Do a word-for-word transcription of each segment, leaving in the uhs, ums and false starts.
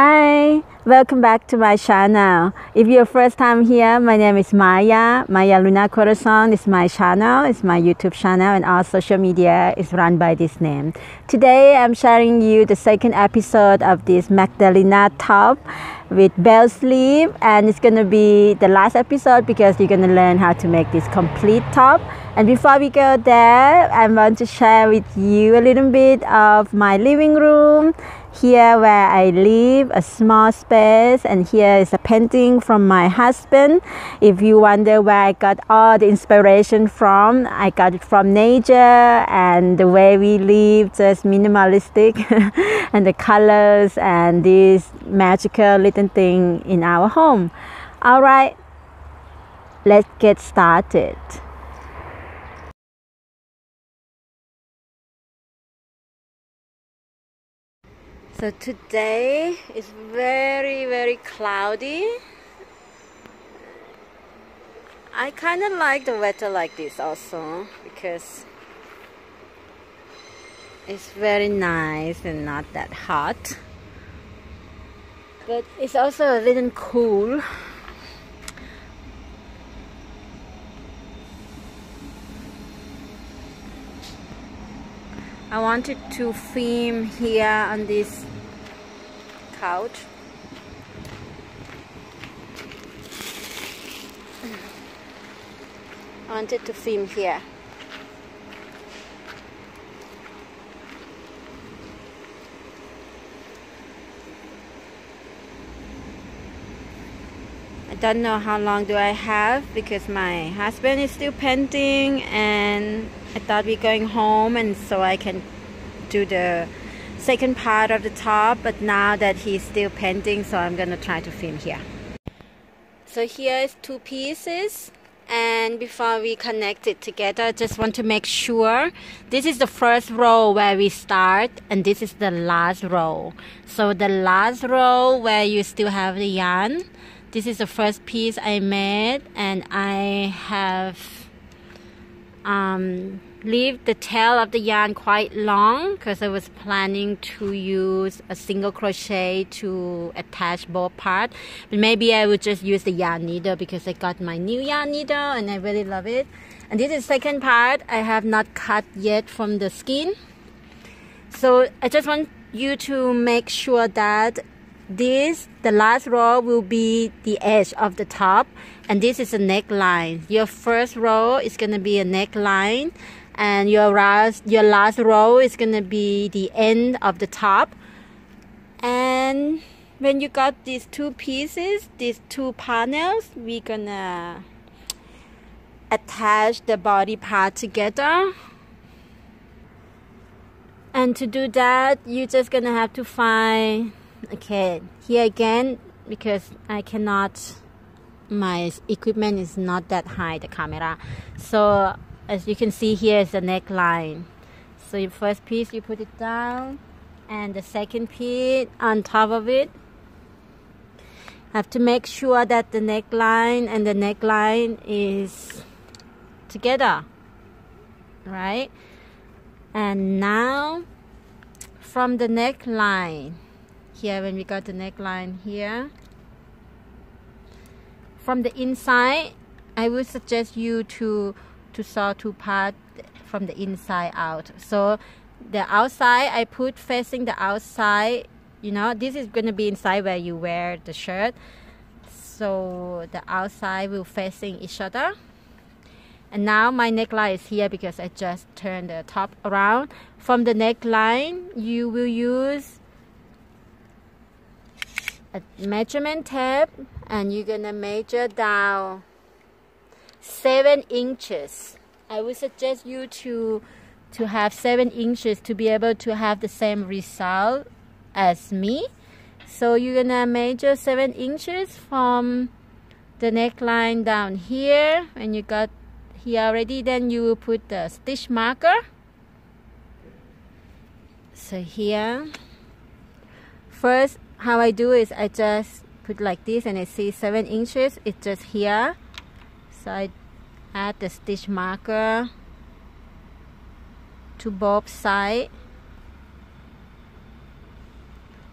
Hi, welcome back to my channel. If you're first time here, my name is Maya. Maya Luna Corazon is my channel, it's my YouTube channel, and all social media is run by this name. Today I'm sharing you the second episode of this Magdalene top with bell sleeve, and it's gonna be the last episode because you're gonna learn how to make this complete top. And before we go there, I want to share with you a little bit of my living room. Here where I live, a small space, and here is a painting from my husband. If you wonder where I got all the inspiration from, I got it from nature and the way we live, just minimalistic and the colors and this magical little thing in our home. All right, let's get started. So today is very, very cloudy. I kind of like the weather like this also because it's very nice and not that hot. But it's also a little cool. I wanted to film here on this couch. I wanted to film here. I don't know how long do I have because my husband is still painting, and I thought we're going home and so I can do the second part of the top, but now that he's still painting, so I'm gonna try to film here. So here is two pieces, and before we connect it together, I just want to make sure this is the first row where we start, and this is the last row. So the last row where you still have the yarn, this is the first piece I made, and I have Um, leave the tail of the yarn quite long because I was planning to use a single crochet to attach both parts, but maybe I would just use the yarn needle because I got my new yarn needle and I really love it. And this is the second part I have not cut yet from the skin, so I just want you to make sure that this, the last row, will be the edge of the top, and this is a neckline. Your first row is going to be a neckline, and your last, your last row is going to be the end of the top. And when you got these two pieces, these two panels, we're gonna attach the body part together. And to do that, you're just gonna have to find, okay, here again, because I cannot, my equipment is not that high, the camera. So as you can see, here is the neckline. So your first piece, you put it down, and the second piece on top of it. Have to make sure that the neckline and the neckline is together, right? And now from the neckline, here, when we got the neckline here, from the inside, I would suggest you to to sew two parts from the inside out. So the outside I put facing the outside, you know, this is going to be inside where you wear the shirt, so the outside will facing each other. And now my neckline is here because I just turned the top around. From the neckline, you will use a measurement tape, and you're gonna measure down seven inches. I would suggest you to to have seven inches to be able to have the same result as me. So you're gonna measure seven inches from the neckline down here. When you got here already, then you will put the stitch marker. So here, first how I do is I just put like this, and I see seven inches. It's just here, so I add the stitch marker to both sides.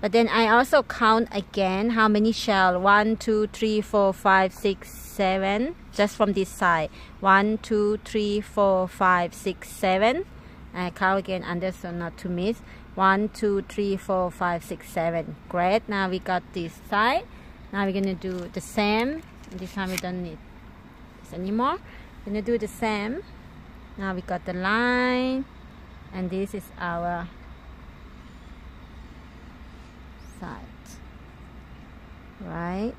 But then I also count again how many shell. one, two, three, four, five, six, seven. Just from this side. one, two, three, four, five, six, seven. I count again under so not to miss. one, two, three, four, five, six, seven. Great. Now we got this side. Now we're going to do the same. This time we don't need this anymore. We're going to do the same. Now we got the line. And this is our side. Right.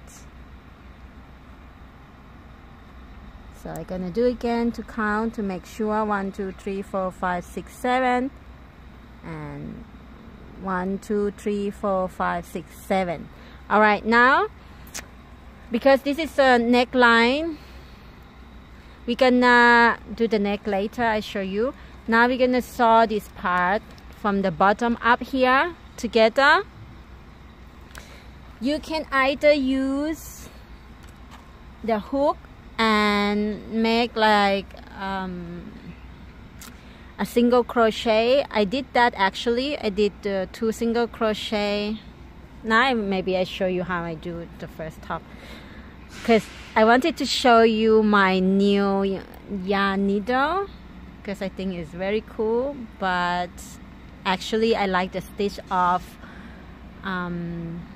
So I'm going to do again to count to make sure. one, two, three, four, five, six, seven. And one, two, three, four, five, six, seven. All right, now because this is a neckline, we can uh, do the neck later. I show you. Now we're gonna sew this part from the bottom up here together. You can either use the hook and make like um, a single crochet. I did that actually. I did uh, two single crochet. Now maybe I show you how I do the first top, because I wanted to show you my new yarn needle, because I think it's very cool. But actually I like the stitch of um,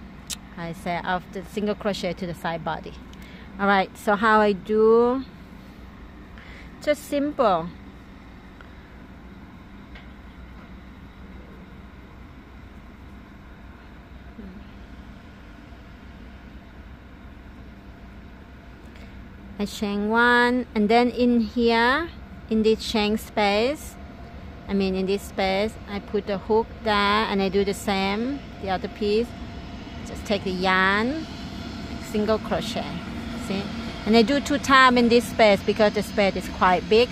I say of the single crochet to the side body. Alright, so how I do, just simple. I chain one, and then in here, in this chain space, I mean in this space, I put the hook there, and I do the same, the other piece. Just take the yarn, single crochet, see? And I do two times in this space because the space is quite big.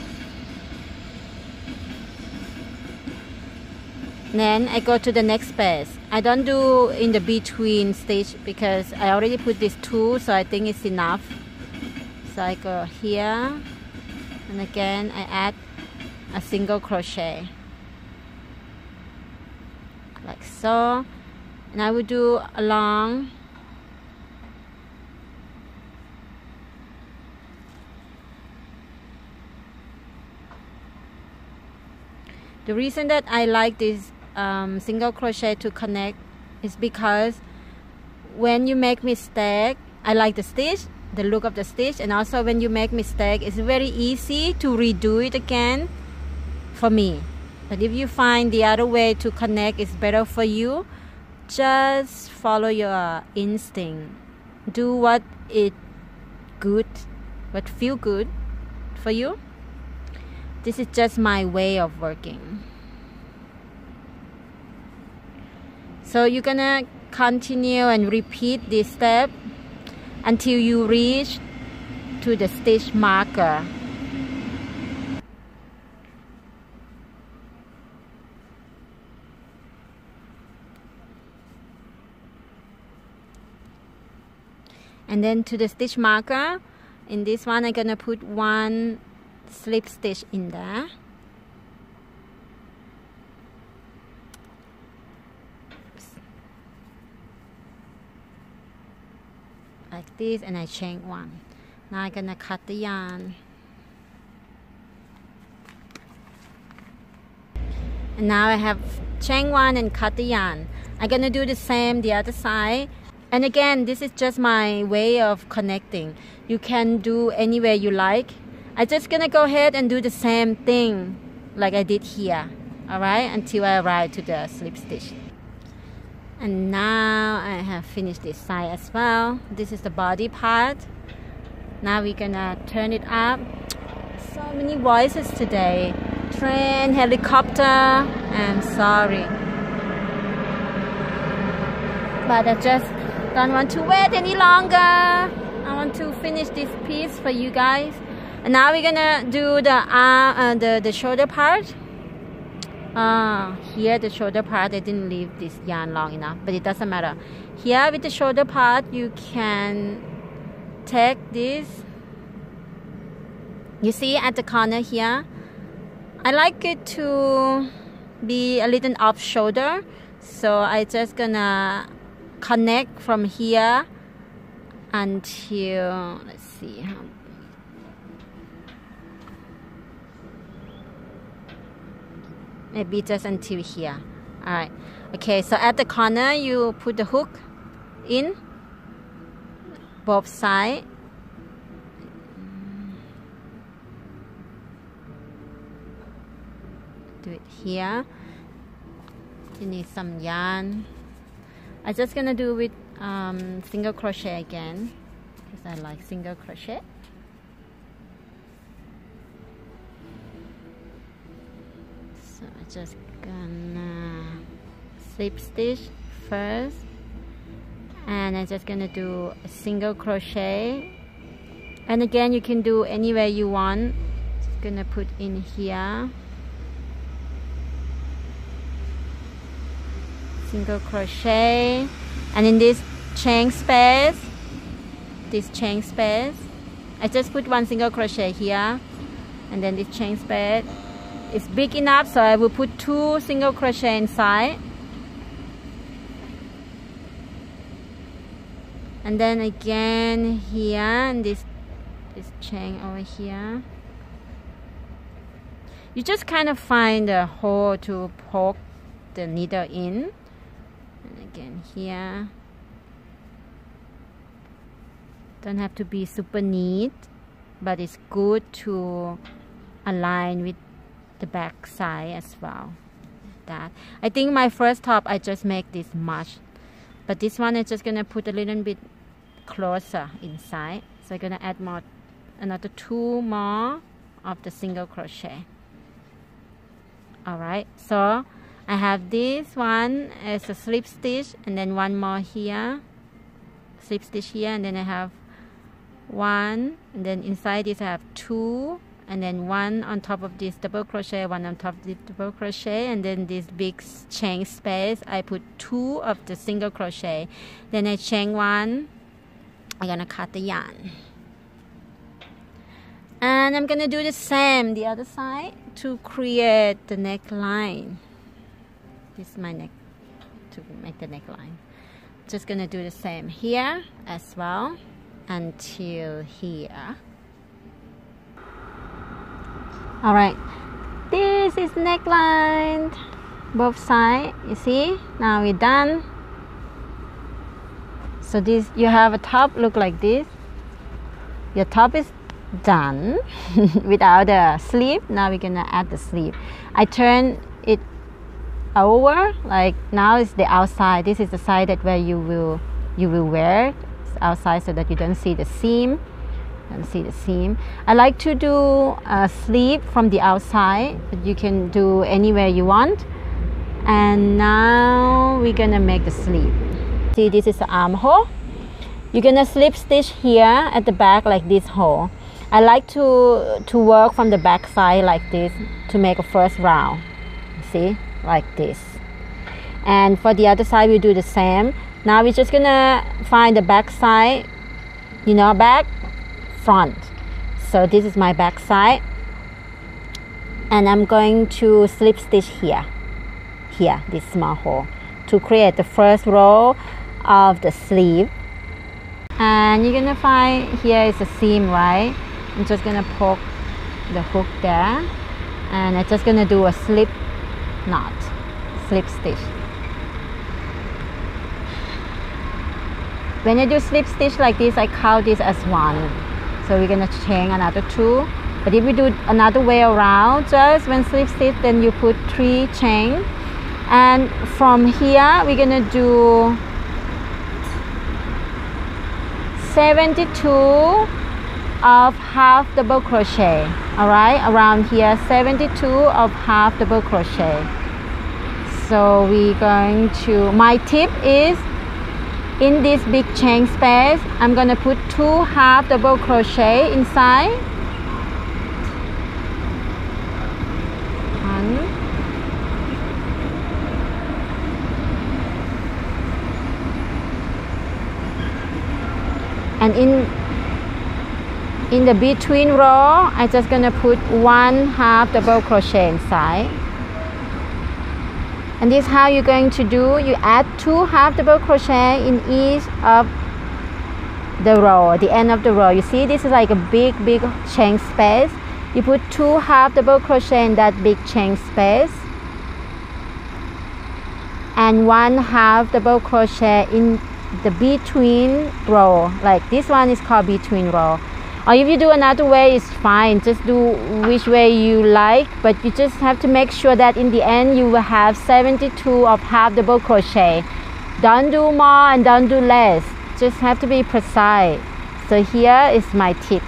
Then I go to the next space. I don't do in the between stitch because I already put this two, so I think it's enough. So I go here, and again I add a single crochet like so, and I will do along the reason that I like this um, single crochet to connect is because when you make mistake, I like the stitch, the look of the stitch, and also when you make mistake, it's very easy to redo it again for me. But if you find the other way to connect is better for you, just follow your instinct. Do what it good, what feel good for you. This is just my way of working. So you're gonna continue and repeat this step until you reach to the stitch marker. And then to the stitch marker, in this one I'm gonna put one slip stitch in there. Like this, and I chain one. Now I'm gonna cut the yarn, and now I have chain one and cut the yarn. I'm gonna do the same the other side, and again this is just my way of connecting. You can do any way you like. I'm just gonna go ahead and do the same thing like I did here, alright, until I arrive to the slip stitch. And now I have finished this side as well. This is the body part. Now we're gonna turn it up. So many voices today. Train, helicopter, I'm sorry. But I just don't want to wait any longer. I want to finish this piece for you guys. And now we're gonna do the arm, uh, the, the shoulder part. Uh, here the shoulder part, I didn't leave this yarn long enough, but it doesn't matter. Here with the shoulder part, you can take this, you see at the corner here, I like it to be a little off shoulder, So I just gonna connect from here until, let's see how. Maybe just until here. All right. Okay, so at the corner you put the hook in both sides. Do it here. You need some yarn. I'm just gonna do with um, single crochet again because I like single crochet. So I'm just gonna slip stitch first, and I'm just gonna do a single crochet. And again, you can do anywhere you want. Just gonna put in here. Single crochet, and in this chain space, this chain space, I just put one single crochet here, and then this chain space is big enough, so I will put two single crochet inside, and then again here, and this this chain over here. You just kind of find a hole to poke the needle in. Again here, don't have to be super neat, but it's good to align with the back side as well. That I think my first top I just make this much, but this one I'm just gonna put a little bit closer inside, so I'm gonna add more, another two more of the single crochet. All right, so I have this one as a slip stitch, and then one more here, slip stitch here, and then I have one, and then inside this I have two, and then one on top of this double crochet, one on top of this double crochet, and then this big chain space I put two of the single crochet. Then I chain one, I'm gonna cut the yarn, and I'm gonna do the same the other side to create the neckline. This is my neck to make the neckline. Just gonna do the same here as well until here. All right, this is neckline both sides. You see, now we're done. So this, you have a top look like this. Your top is done without a sleeve. Now we're gonna add the sleeve. I turn it over, like now is the outside. This is the side that where you will you will wear outside, so that you don't see the seam. Don't see the seam. I like to do a sleeve from the outside, but you can do anywhere you want. And now we're gonna make the sleeve. See, this is the armhole. You're gonna slip stitch here at the back like this hole. I like to to work from the back side like this to make a first round. See, like this. And for the other side we do the same. Now we're just gonna find the back side, you know, back front. So this is my back side, and I'm going to slip stitch here here this small hole to create the first row of the sleeve. And you're gonna find here is a seam, right? I'm just gonna poke the hook there, and I'm just gonna do a slip knot, slip stitch. When I do slip stitch like this, I count this as one, so we're gonna chain another two. But if we do another way around, just when slip stitch, then you put three chain, and from here we're gonna do seventy-two of half double crochet. All right, around here, seventy-two of half double crochet. So we're going to, my tip is in this big chain space I'm going to put two half double crochet inside. One. And in in the between row I'm just gonna put one half double crochet inside. And this is how you're going to do. You add two half double crochet in each of the row, the end of the row. You see, this is like a big big chain space. You put two half double crochet in that big chain space and one half double crochet in the between row. Like this one is called between row, or if you do another way, it's fine, just do which way you like, but you just have to make sure that in the end you will have seventy-two of half double crochet. Don't do more and don't do less, just have to be precise. So here is my tip: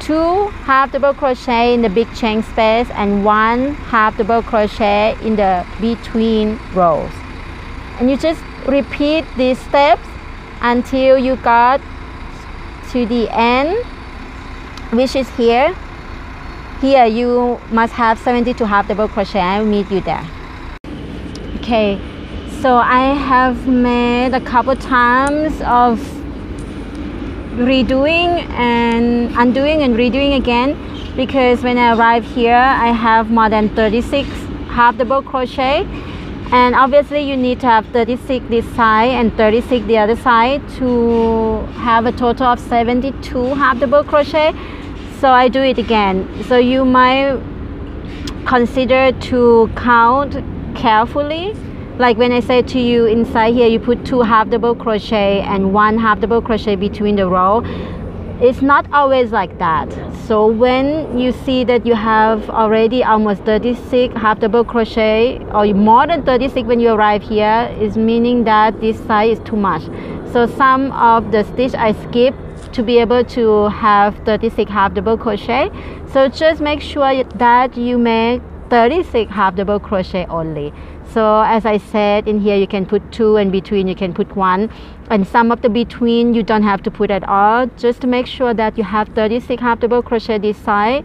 two half double crochet in the big chain space and one half double crochet in the between rows, and you just repeat these steps until you got to the end, which is here. Here you must have seventy-two half double crochet. I will meet you there. Okay, so I have made a couple times of redoing and undoing and redoing again, because when I arrive here I have more than thirty-six half double crochet. And obviously you need to have thirty-six this side and thirty-six the other side to have a total of seventy-two half double crochet. So I do it again. So you might consider to count carefully. Like when I say to you, inside here you put two half double crochet and one half double crochet between the row. It's not always like that. So when you see that you have already almost thirty-six half double crochet, or more than thirty-six when you arrive here, is meaning that this side is too much. So some of the stitch I skip to be able to have thirty-six half double crochet. So just make sure that you make thirty-six half double crochet only. So as I said, in here you can put two, and between you can put one, and some of the between you don't have to put at all, just to make sure that you have thirty-six half double crochet this side.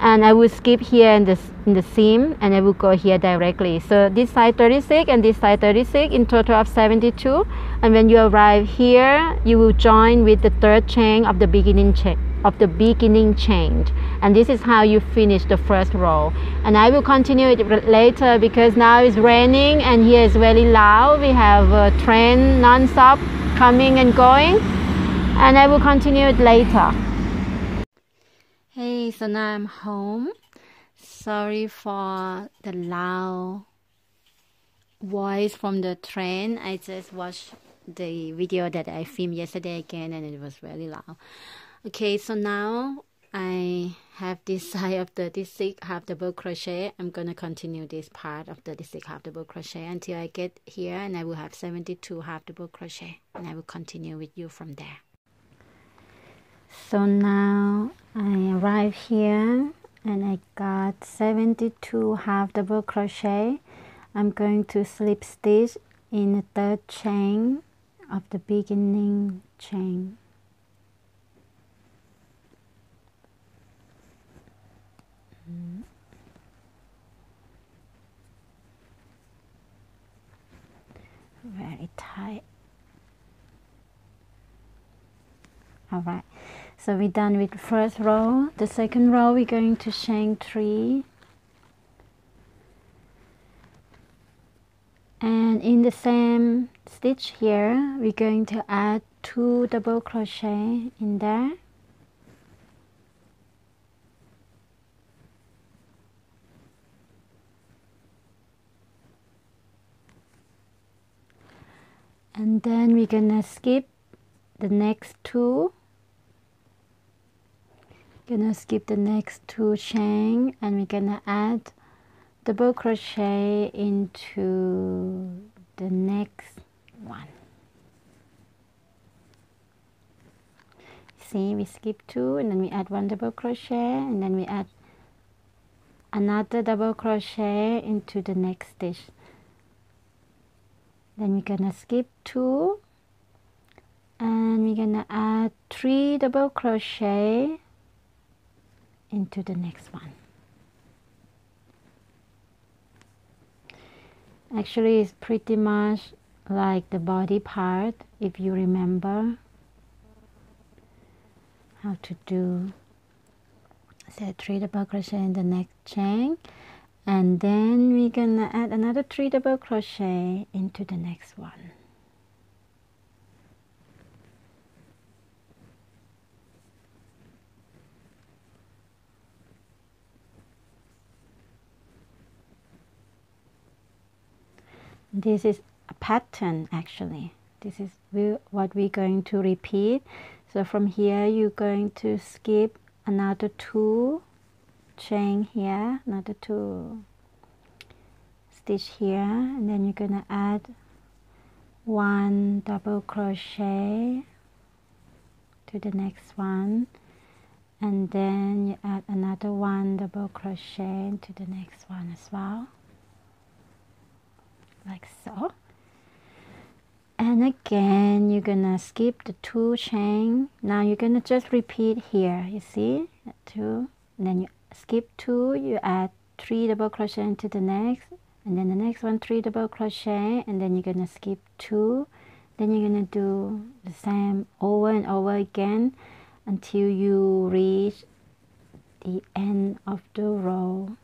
And I will skip here in the, in the seam, and I will go here directly. So this side thirty-six and this side thirty-six, in total of seventy-two. And when you arrive here, you will join with the third chain of the beginning chain of the beginning chain, and this is how you finish the first row. And I will continue it later, because now it's raining and here is very loud. We have a train non-stop coming and going, and I will continue it later. Hey, so now I'm home. Sorry for the loud voice from the train. I just watched the video that I filmed yesterday again, and it was very loud. Okay, so now I have this side of thirty-six half double crochet. I'm gonna continue this part of thirty-six half double crochet until I get here, and I will have seventy-two half double crochet, and I will continue with you from there. So now I arrive here and I got seventy-two half double crochet. I'm going to slip stitch in the third chain of the beginning chain. Very tight. All right, so we're done with the first row. The second row, we're going to chain three, and in the same stitch here we're going to add two double crochet in there. And then we're gonna skip the next two. Gonna skip the next two chain, and we're gonna add double crochet into the next one. See, we skip two, and then we add one double crochet, and then we add another double crochet into the next stitch. Then we're gonna skip two, and we're gonna add three double crochet into the next one. Actually, it's pretty much like the body part, if you remember how to do. So three double crochet in the next chain, and then we're gonna add another three double crochet into the next one. This is a pattern actually. This is what we're going to repeat. So from here you're going to skip another two chain here, another two stitch here, and then you're gonna add one double crochet to the next one, and then you add another one double crochet to the next one as well, like so. And again you're gonna skip the two chain. Now you're gonna just repeat here, you see, two, and then you skip two, you add three double crochet into the next, and then the next one three double crochet, and then you're gonna skip two, then you're gonna do the same over and over again until you reach the end of the row.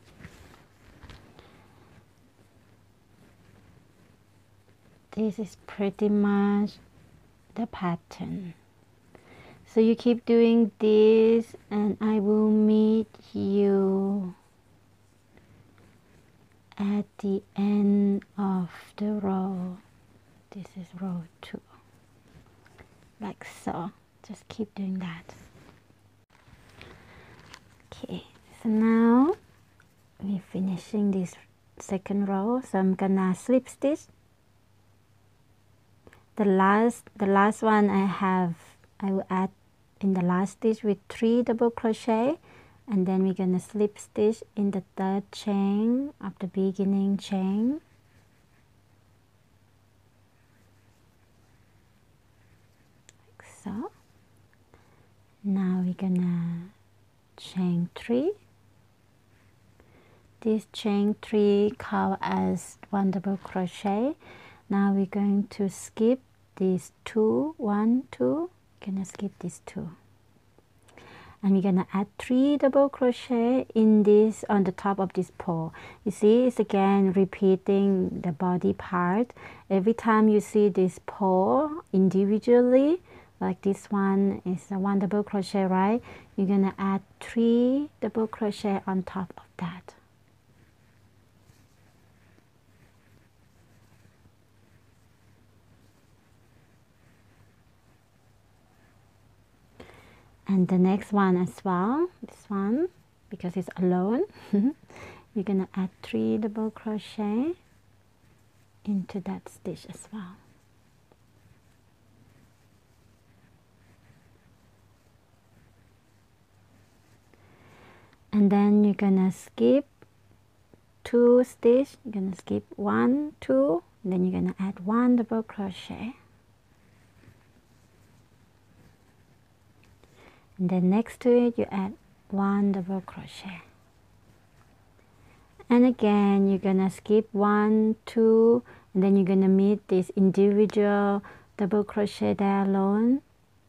This is pretty much the pattern. So you keep doing this, and I will meet you at the end of the row. This is row two, like so. Just keep doing that. Okay, so now we're finishing this second row. So I'm gonna slip stitch. The last, the last one I have, I will add in the last stitch with three double crochet, and then we're gonna slip stitch in the third chain of the beginning chain. Like so. Now we're gonna chain three. This chain three count as one double crochet. Now we're going to skip these two, one, two, we're gonna skip these two. And we're gonna add three double crochet in this, on the top of this pole. You see, it's again repeating the body part. Every time you see this pole individually, like this one is a one double crochet, right? You're gonna add three double crochet on top of that. And the next one as well, this one, because it's alone, you're gonna add three double crochet into that stitch as well. And then you're gonna skip two stitch, you're gonna skip one, two, and then you're gonna add one double crochet. And then next to it you add one double crochet, and again you're gonna skip one, two, and then you're gonna meet this individual double crochet there alone.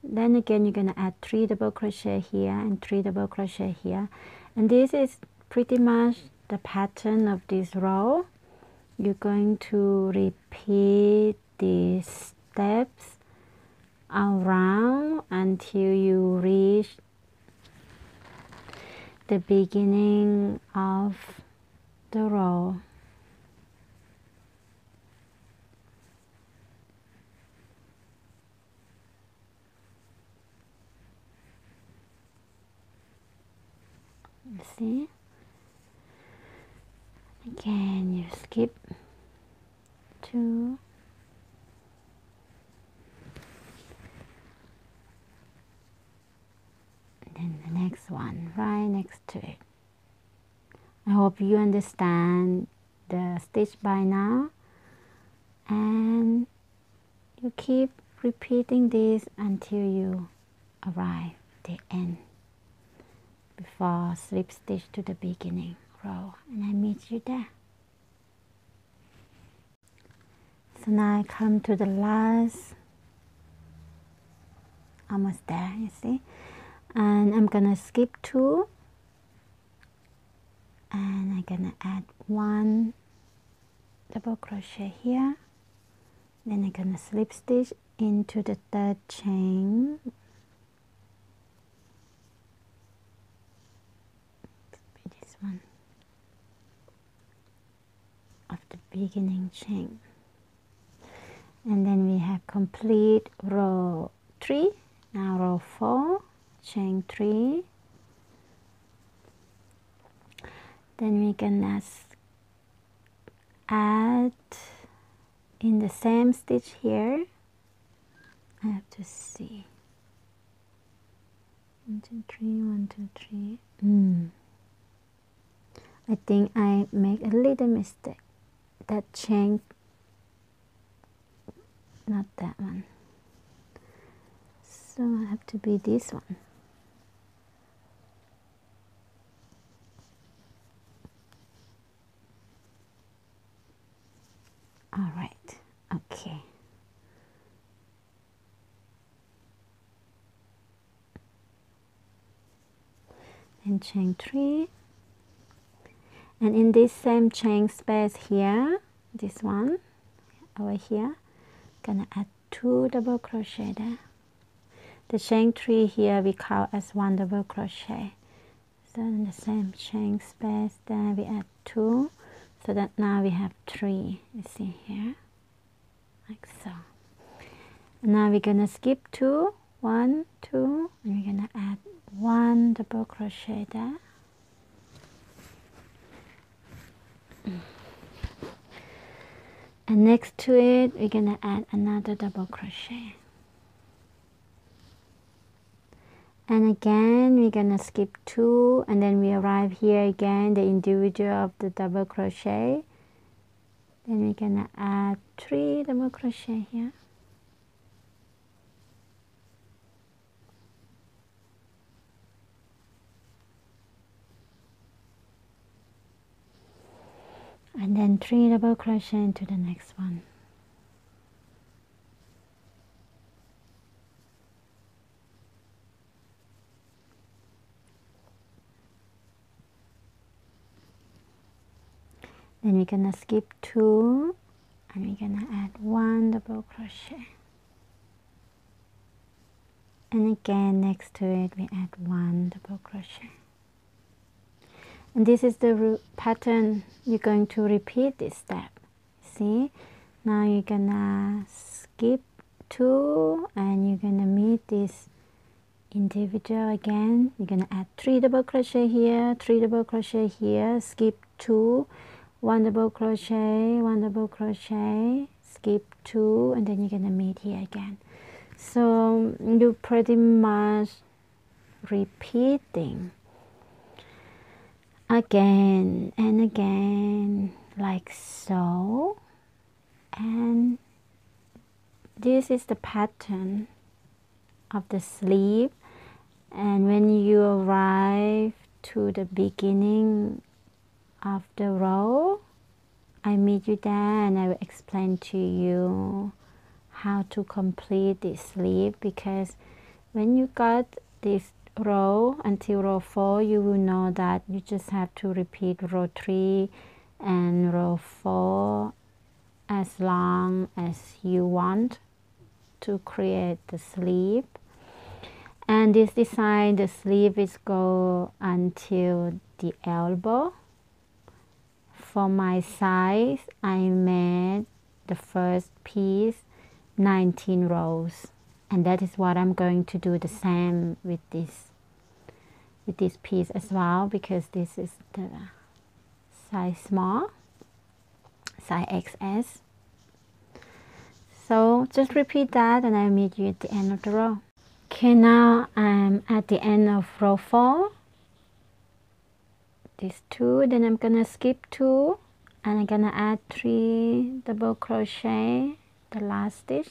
Then again you're gonna add three double crochet here and three double crochet here, and this is pretty much the pattern of this row. You're going to repeat these steps around until you reach the beginning of the row. See? Again, you skip two. Then the next one right next to it. I hope you understand the stitch by now, and you keep repeating this until you arrive at the end before slip stitch to the beginning row, and I meet you there. So now I come to the last, almost there, you see. And I'm gonna skip two, and I'm gonna add one double crochet here, then I'm gonna slip stitch into the third chain, this one of the beginning chain, and then we have complete row three. Now row four, chain three, then we can add in the same stitch here. I have to see one two three one two three. mm. I think I make a little mistake, that chain, not that one, so I have to be this one. All right, okay. And chain three. And in this same chain space here, this one over here, gonna add two double crochet there. The chain three here we count as one double crochet. So in the same chain space there we add two. So that now we have three, you see here, like so. And now we're gonna skip two, one, two, and we're gonna add one double crochet there. And next to it, we're gonna add another double crochet. And again, we're gonna skip two, and then we arrive here again, the individual of the double crochet. Then we're gonna add three double crochet here. And then three double crochet into the next one. Then we're gonna skip two, and we're gonna add one double crochet. And again, next to it, we add one double crochet. And this is the pattern you're going to repeat this step. See? Now you're gonna skip two, and you're gonna meet this individual again. You're gonna add three double crochet here, three double crochet here, skip two, one double crochet, one double crochet, skip two, and then you're gonna meet here again. So you're pretty much repeating again and again, like so. And this is the pattern of the sleeve. And when you arrive to the beginning of the row, I meet you there and I will explain to you how to complete this sleeve, because when you got this row until row four, you will know that you just have to repeat row three and row four as long as you want to create the sleeve. And this design, the sleeve is go until the elbow. For my size, I made the first piece nineteen rows, and that is what I'm going to do the same with this with this piece as well, because this is the size small, size X S. So just repeat that and I'll meet you at the end of the row. Okay, now I'm at the end of row four. These two, then I'm gonna skip two, and I'm gonna add three double crochet the last stitch.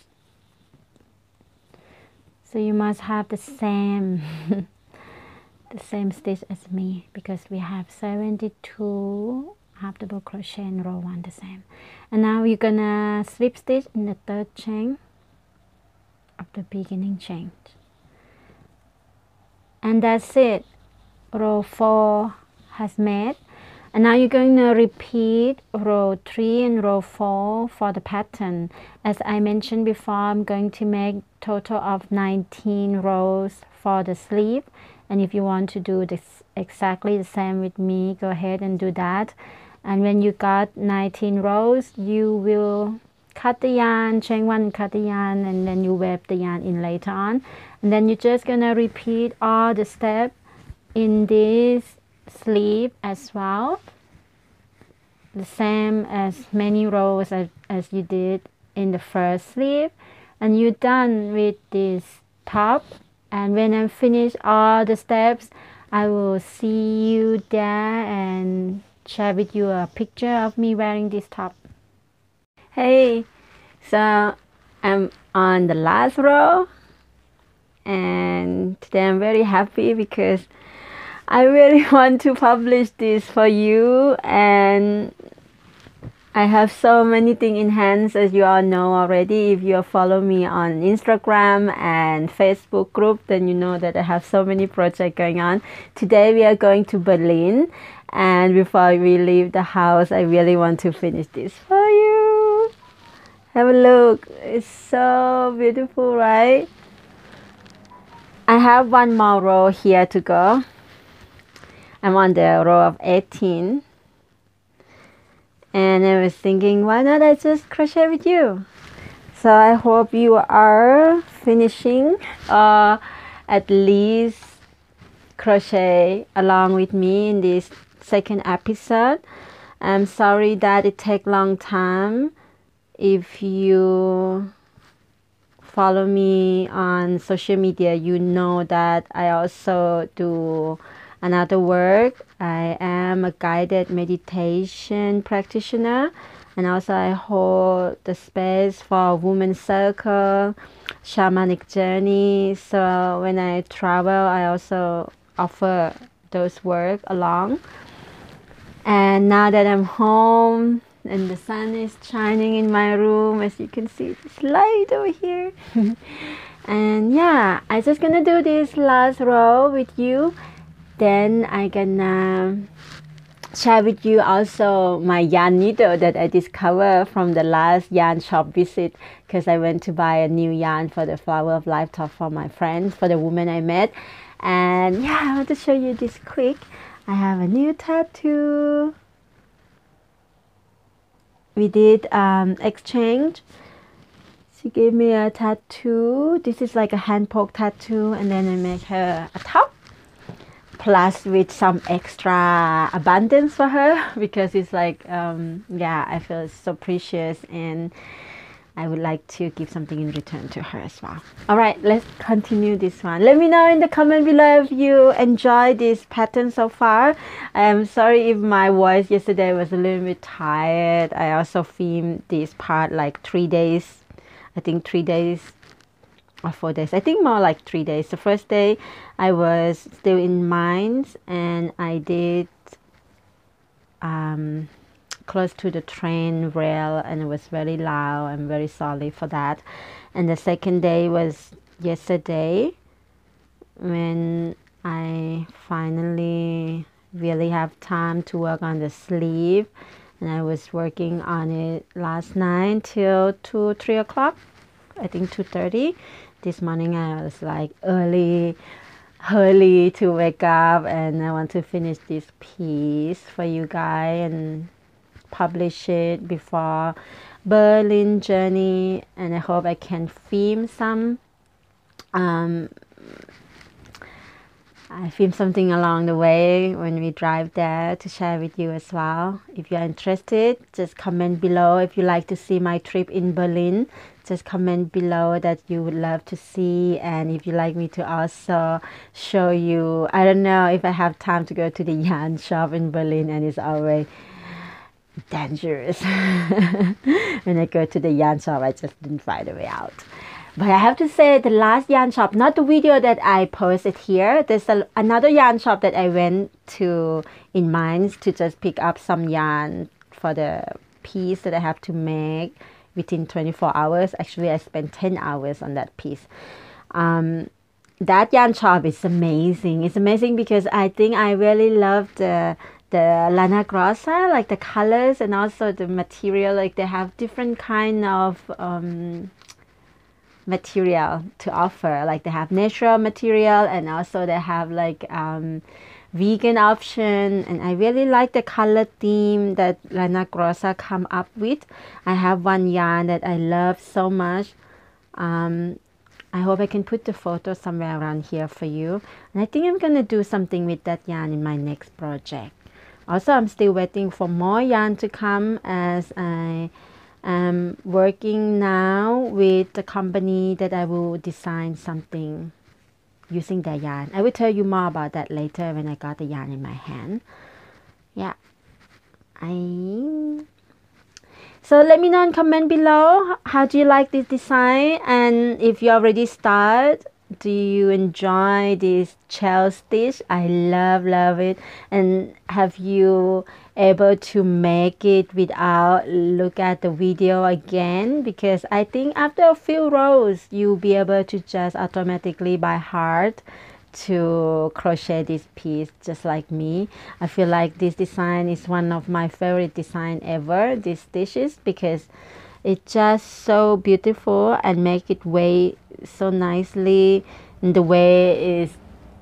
So you must have the same the same stitch as me, because we have seventy-two half double crochet in row one the same. And now you're gonna slip stitch in the third chain of the beginning chain, and that's it. Row four has made. And now you're going to repeat row three and row four for the pattern. As I mentioned before, I'm going to make total of nineteen rows for the sleeve. And if you want to do this exactly the same with me, go ahead and do that. And when you got nineteen rows, you will cut the yarn, chain one, cut the yarn, and then you wrap the yarn in later on. And then you're just gonna repeat all the steps in this sleeve as well, the same as many rows as, as you did in the first sleeve. And you're done with this top, and when I'm finished all the steps, I will see you there and share with you a picture of me wearing this top. Hey, so I'm on the last row, and today I'm very happy because I really want to publish this for you, and I have so many things in hands, as you all know already. If you follow me on Instagram and Facebook group, then you know that I have so many projects going on. Today we are going to Berlin, and before we leave the house, I really want to finish this for you. Have a look, it's so beautiful, right? I have one more row here to go. I'm on the row of eighteen, and I was thinking, why not I just crochet with you? So I hope you are finishing or at least crochet along with me in this second episode. I'm sorry that it takes a long time. If you follow me on social media, you know that I also do another work. I am a guided meditation practitioner, and also I hold the space for women's circle, shamanic journey. So when I travel, I also offer those work along. And now that I'm home and the sun is shining in my room, as you can see, this light over here. And yeah, I'm just gonna do this last row with you. Then I gonna share with you also my yarn needle that I discovered from the last yarn shop visit, because I went to buy a new yarn for the Flower of Life top for my friends, for the woman I met. And yeah, I want to show you this quick. I have a new tattoo. We did um, exchange. She gave me a tattoo. This is like a hand poke tattoo, and then I make her a top, plus with some extra abundance for her, because it's like, um, yeah, I feel so precious, and I would like to give something in return to her as well. All right, let's continue this one. Let me know in the comment below if you enjoy this pattern so far. I'm sorry if my voice yesterday was a little bit tired. I also filmed this part like three days, I think three days. Or four days, I think more like three days. The first day I was still in Mainz, and I did um, close to the train rail, and it was very loud. I'm very sorry for that. And the second day was yesterday, when I finally really have time to work on the sleeve, and I was working on it last night till two, three o'clock, I think two thirty. This morning I was like early, early to wake up, and I want to finish this piece for you guys and publish it before Berlin journey. And I hope I can film some, um, I film something along the way when we drive there to share with you as well. If you are interested, just comment below. If you like to see my trip in Berlin, just comment below that you would love to see, and if you like me to also show you. I don't know if I have time to go to the yarn shop in Berlin, and it's always dangerous. When I go to the yarn shop, I just didn't find a way out. But I have to say, the last yarn shop, not the video that I posted here, there's a, another yarn shop that I went to in Mainz to just pick up some yarn for the piece that I have to make within twenty-four hours. Actually, I spent ten hours on that piece. Um, that yarn shop is amazing. It's amazing because I think I really love the, the Lana Grossa, like the colors and also the material, like they have different kind of um, material to offer. Like they have natural material and also they have like um, vegan option, and I really like the color theme that Lana Grossa come up with. I have one yarn that I love so much. Um, I hope I can put the photo somewhere around here for you. And I think I'm gonna do something with that yarn in my next project. Also, I'm still waiting for more yarn to come as I am working now with the company that I will design something using their yarn. I will tell you more about that later when I got the yarn in my hand. Yeah. I... So let me know in comment below, how do you like this design, and if you already started, do you enjoy this shell stitch? I love love it. And have you able to make it without look at the video again? Because I think after a few rows you'll be able to just automatically by heart to crochet this piece, just like me. I feel like this design is one of my favorite design ever, these stitches, because it's just so beautiful and make it way so nicely, and the way is,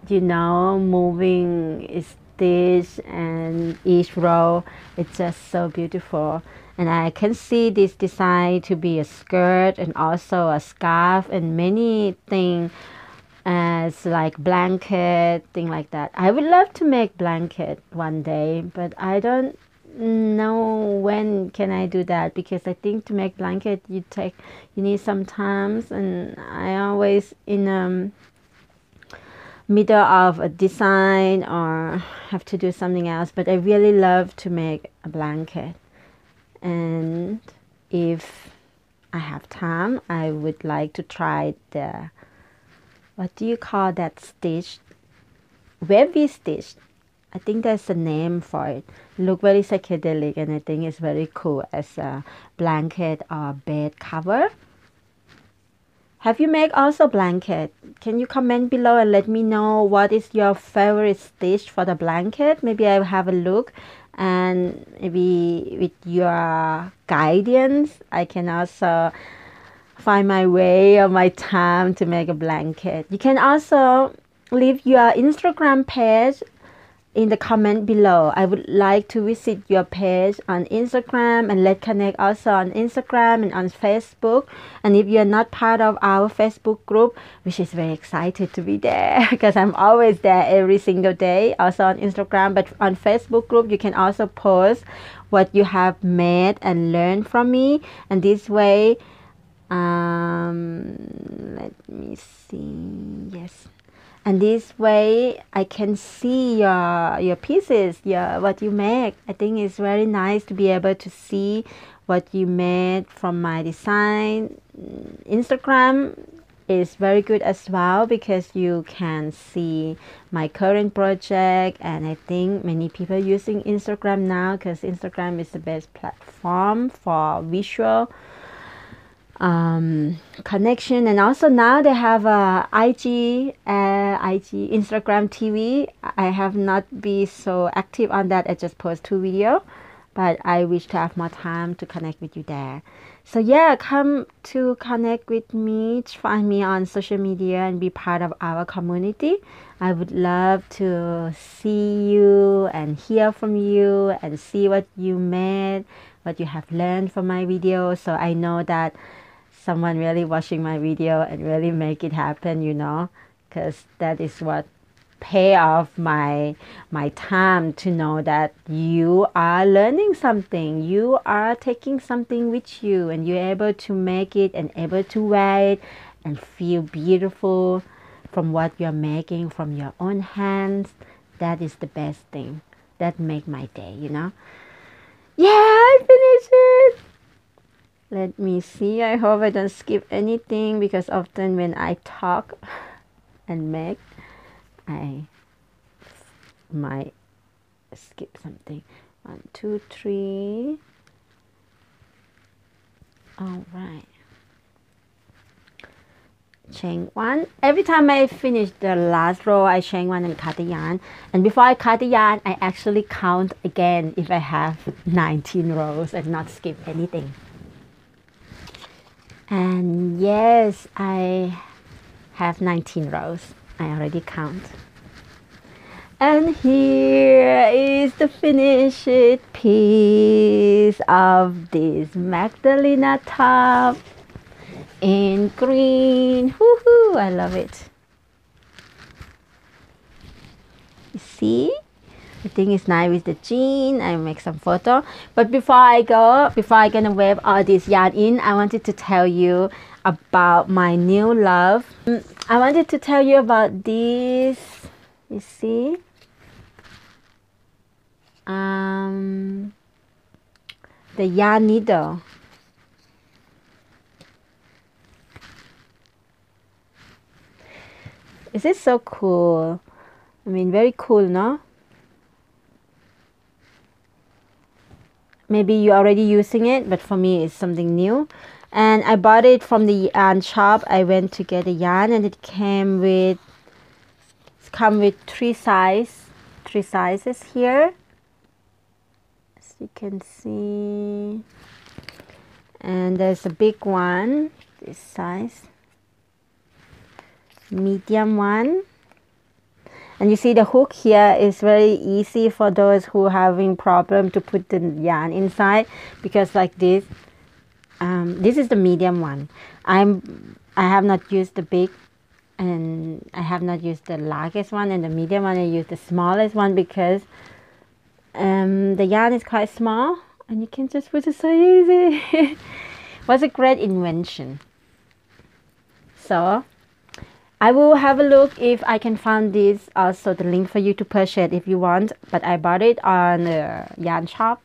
you know, moving is stitch and each row, it's just so beautiful. And I can see this design to be a skirt and also a scarf and many things, as like blanket, thing like that. I would love to make blanket one day, but I don't know when can I do that, because I think to make blanket you take you need some times, and I always in um middle of a design or have to do something else. But I really love to make a blanket, and if I have time I would like to try the, what do you call that stitch? Wavy stitch. I think there's a name for it. Look very psychedelic, and I think it's very cool as a blanket or bed cover. Have you made also blanket? Can you comment below and let me know what is your favorite stitch for the blanket? Maybe I'll have a look, and maybe with your guidance I can also find my way or my time to make a blanket. You can also leave your Instagram page in the comment below. I would like to visit your page on Instagram, and let's connect also on Instagram and on Facebook. And if you're not part of our Facebook group, which is very excited to be there because I'm always there every single day, also on Instagram, but on Facebook group you can also post what you have made and learn from me. And this way, um let me see, yes, and this way I can see your your pieces, your what you make. I think it's very nice to be able to see what you made from my design. Instagram is very good as well, because you can see my current project, and I think many people using Instagram now, because Instagram is the best platform for visual um connection. And also now they have a uh, I G uh, I G Instagram T V. I have not been so active on that. I just post two videos, but I wish to have more time to connect with you there. So yeah, come to connect with me, find me on social media and be part of our community. I would love to see you and hear from you and see what you made, what you have learned from my video, so I know that someone really watching my video and really make it happen, you know, because that is what pay off my my time, to know that you are learning something, you are taking something with you, and you're able to make it and able to wear it and feel beautiful from what you're making from your own hands. That is the best thing. That make my day, you know. Yeah, I finished it. Let me see. I hope I don't skip anything, because often when I talk and make, I might skip something. One, two, three. All right. chain one. Every time I finish the last row, I chain one and cut the yarn. And before I cut the yarn, I actually count again if I have nineteen rows and not skip anything. And yes, I have nineteen rows. I already count. And here is the finished piece of this Magdalene top in green. Woohoo! I love it. You see? I think it's nice with the jean. I make some photo. But before I go, before I'm gonna wave all this yarn in, I wanted to tell you about my new love. I wanted to tell you about this. You see? Um, the yarn needle. Is it so cool? I mean, very cool, no? Maybe you're already using it, but for me, it's something new. And I bought it from the yarn shop. I went to get the yarn, and it came with, it's come with three size, three sizes here, as you can see. And there's a big one, this size. Medium one, and you see the hook here is very easy for those who are having problem to put the yarn inside, because like this, um, this is the medium one. I'm I have not used the big, and I have not used the largest one, and the medium one I use the smallest one, because um, the yarn is quite small and you can just put it so easy. It was a great invention. So I will have a look if I can find this, also the link for you to purchase if you want. But I bought it on the yarn shop,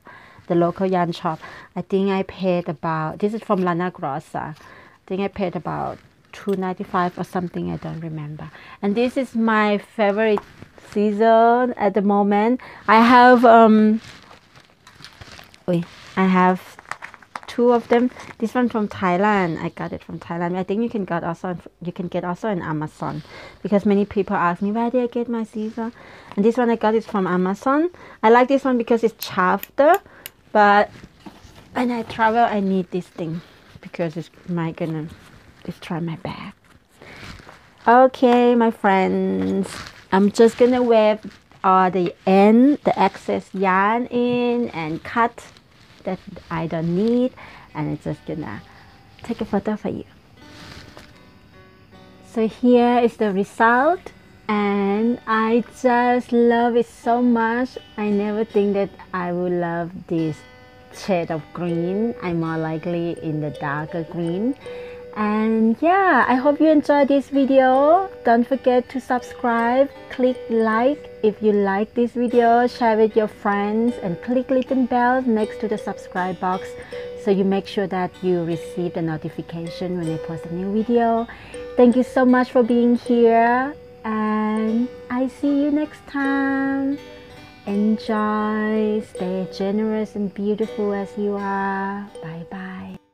the local yarn shop. I think I paid about, this is from Lana Grossa. I think I paid about two ninety-five or something, I don't remember. And this is my favorite season at the moment. I have, um, wait, I have two of them. This one from Thailand. I got it from Thailand. I think you can get also you can get also on Amazon, because many people ask me where did I get my scissors. And this one I got it from Amazon. I like this one because it's sharper, but when I travel I need this thing because it's my gonna destroy my bag. Okay, my friends, I'm just gonna wave all the end, the excess yarn in and cut that I don't need, and I'm just gonna take a photo for you. So here is the result, and I just love it so much. I never think that I would love this shade of green. I'm more likely in the darker green. And yeah, I hope you enjoyed this video. Don't forget to subscribe, click like if you like this video, share with your friends, and click little bell next to the subscribe box so you make sure that you receive the notification when I post a new video. Thank you so much for being here, and I see you next time. Enjoy, stay generous and beautiful as you are. Bye bye.